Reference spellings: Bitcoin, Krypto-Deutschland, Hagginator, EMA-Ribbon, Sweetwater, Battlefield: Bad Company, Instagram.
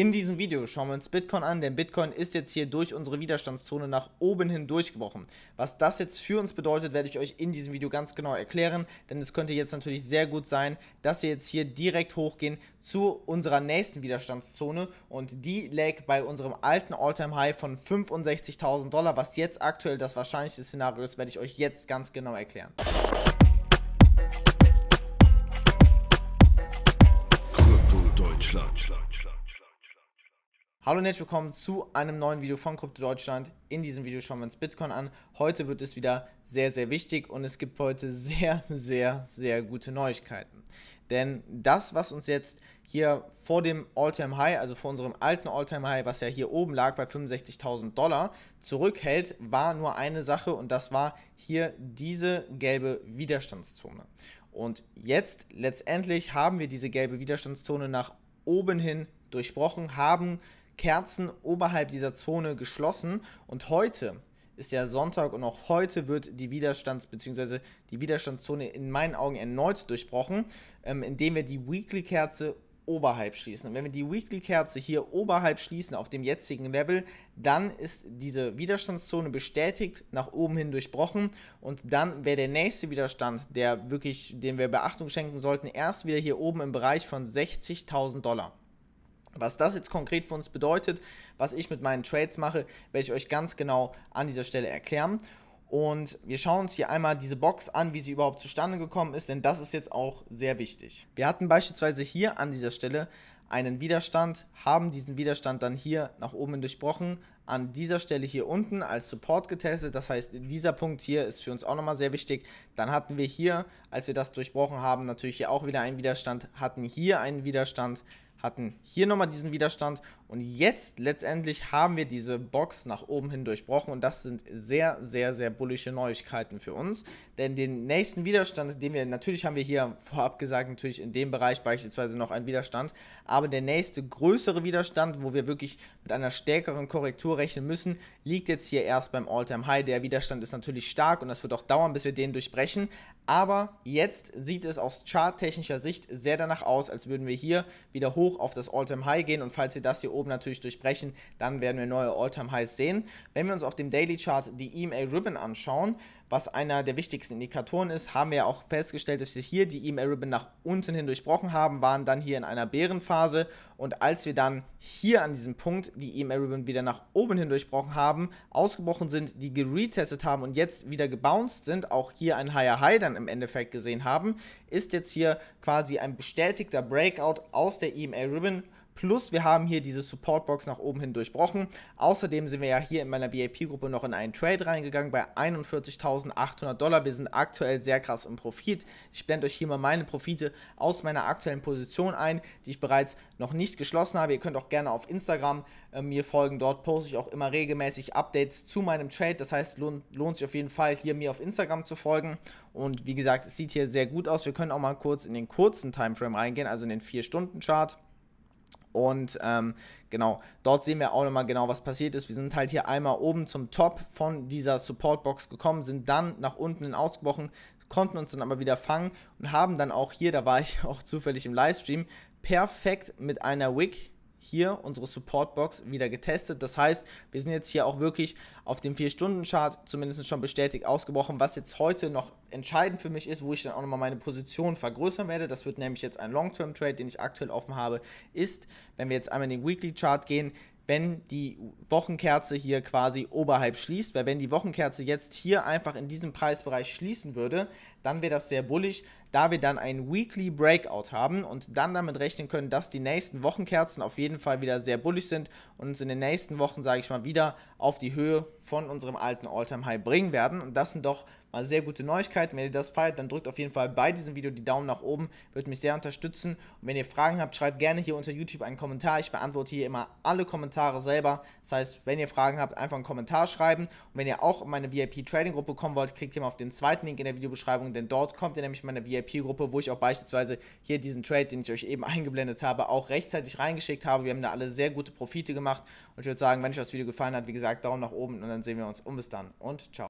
In diesem Video schauen wir uns Bitcoin an, denn Bitcoin ist jetzt hier durch unsere Widerstandszone nach oben hin durchgebrochen. Was das jetzt für uns bedeutet, werde ich euch in diesem Video ganz genau erklären, denn es könnte jetzt natürlich sehr gut sein, dass wir jetzt hier direkt hochgehen zu unserer nächsten Widerstandszone und die lag bei unserem alten All-Time-High von 65.000 Dollar, was jetzt aktuell das wahrscheinlichste Szenario ist, werde ich euch jetzt ganz genau erklären. Krypto-Deutschland. Hallo und herzlich willkommen zu einem neuen Video von Krypto-Deutschland. In diesem Video schauen wir uns Bitcoin an. Heute wird es wieder sehr, sehr wichtig und es gibt heute sehr, sehr, sehr gute Neuigkeiten. Denn das, was uns jetzt hier vor dem All-Time-High, also vor unserem alten All-Time-High, was ja hier oben lag bei 65.000 Dollar, zurückhält, war nur eine Sache und das war hier diese gelbe Widerstandszone. Und jetzt letztendlich haben wir diese gelbe Widerstandszone nach oben hin durchbrochen, haben Kerzen oberhalb dieser Zone geschlossen und heute ist ja Sonntag und auch heute wird die Widerstandszone in meinen Augen erneut durchbrochen, indem wir die Weekly-Kerze oberhalb schließen. Und wenn wir die Weekly-Kerze hier oberhalb schließen auf dem jetzigen Level, dann ist diese Widerstandszone bestätigt nach oben hin durchbrochen und dann wäre der nächste Widerstand, der wirklich, dem wir Beachtung schenken sollten, erst wieder hier oben im Bereich von 60.000 Dollar. Was das jetzt konkret für uns bedeutet, was ich mit meinen Trades mache, werde ich euch ganz genau an dieser Stelle erklären. Und wir schauen uns hier einmal diese Box an, wie sie überhaupt zustande gekommen ist, denn das ist jetzt auch sehr wichtig. Wir hatten beispielsweise hier an dieser Stelle einen Widerstand, haben diesen Widerstand dann hier nach oben durchbrochen, an dieser Stelle hier unten als Support getestet, das heißt, dieser Punkt hier ist für uns auch nochmal sehr wichtig. Dann hatten wir hier, als wir das durchbrochen haben, natürlich hier auch wieder einen Widerstand, hatten hier einen Widerstand, hatten hier nochmal diesen Widerstand und jetzt letztendlich haben wir diese Box nach oben hin durchbrochen und das sind sehr, sehr, sehr bullische Neuigkeiten für uns, denn den nächsten Widerstand, den wir, natürlich haben wir hier vorab gesagt, natürlich in dem Bereich beispielsweise noch einen Widerstand, aber der nächste größere Widerstand, wo wir wirklich mit einer stärkeren Korrektur rechnen müssen, liegt jetzt hier erst beim All-Time-High. Der Widerstand ist natürlich stark und das wird auch dauern, bis wir den durchbrechen, aber jetzt sieht es aus charttechnischer Sicht sehr danach aus, als würden wir hier wieder hoch auf das All-Time-High gehen und falls wir das hier oben natürlich durchbrechen, dann werden wir neue All-Time-Highs sehen. Wenn wir uns auf dem Daily-Chart die EMA-Ribbon anschauen, was einer der wichtigsten Indikatoren ist, haben wir ja auch festgestellt, dass wir hier die EMA-Ribbon nach unten hin durchbrochen haben, waren dann hier in einer Bärenphase und als wir dann hier an diesem Punkt die EMA-Ribbon wieder nach oben hin durchbrochen haben, ausgebrochen sind, die geretestet haben und jetzt wieder gebounced sind, auch hier ein Higher High dann im Endeffekt gesehen haben, ist jetzt hier quasi ein bestätigter Breakout aus der EMA-Ribbon. Plus wir haben hier diese Supportbox nach oben hin durchbrochen. Außerdem sind wir ja hier in meiner VIP-Gruppe noch in einen Trade reingegangen bei 41.800 Dollar. Wir sind aktuell sehr krass im Profit. Ich blende euch hier mal meine Profite aus meiner aktuellen Position ein, die ich bereits noch nicht geschlossen habe. Ihr könnt auch gerne auf Instagram mir folgen. Dort poste ich auch immer regelmäßig Updates zu meinem Trade. Das heißt, lohnt sich auf jeden Fall, hier mir auf Instagram zu folgen. Und wie gesagt, es sieht hier sehr gut aus. Wir können auch mal kurz in den kurzen Timeframe reingehen, also in den 4-Stunden-Chart. Und genau, dort sehen wir auch nochmal genau, was passiert ist. Wir sind halt hier einmal oben zum Top von dieser Supportbox gekommen, sind dann nach unten hin ausgebrochen, konnten uns dann aber wieder fangen und haben dann auch hier, da war ich auch zufällig im Livestream, perfekt mit einer Wick hier unsere Supportbox wieder getestet. Das heißt, wir sind jetzt hier auch wirklich auf dem 4-Stunden-Chart zumindest schon bestätigt ausgebrochen, was jetzt heute noch entscheidend für mich ist, wo ich dann auch nochmal meine Position vergrößern werde. Das wird nämlich jetzt ein Long-Term-Trade, den ich aktuell offen habe, ist, wenn wir jetzt einmal in den Weekly-Chart gehen, wenn die Wochenkerze hier quasi oberhalb schließt, weil wenn die Wochenkerze jetzt hier einfach in diesem Preisbereich schließen würde, dann wäre das sehr bullig, da wir dann einen Weekly Breakout haben und dann damit rechnen können, dass die nächsten Wochenkerzen auf jeden Fall wieder sehr bullig sind und uns in den nächsten Wochen, sage ich mal, wieder auf die Höhe von unserem alten All-Time-High bringen werden. Und das sind doch mal sehr gute Neuigkeiten. Wenn ihr das feiert, dann drückt auf jeden Fall bei diesem Video die Daumen nach oben, würde mich sehr unterstützen. Und wenn ihr Fragen habt, schreibt gerne hier unter YouTube einen Kommentar. Ich beantworte hier immer alle Kommentare selber. Das heißt, wenn ihr Fragen habt, einfach einen Kommentar schreiben. Und wenn ihr auch in meine VIP-Trading-Gruppe kommen wollt, klickt ihr mal auf den zweiten Link in der Videobeschreibung, denn dort kommt ihr nämlich in meine VIP-Gruppe, wo ich auch beispielsweise hier diesen Trade, den ich euch eben eingeblendet habe, auch rechtzeitig reingeschickt habe. Wir haben da alle sehr gute Profite gemacht und ich würde sagen, wenn euch das Video gefallen hat, wie gesagt, Daumen nach oben und dann sehen wir uns und bis dann und ciao.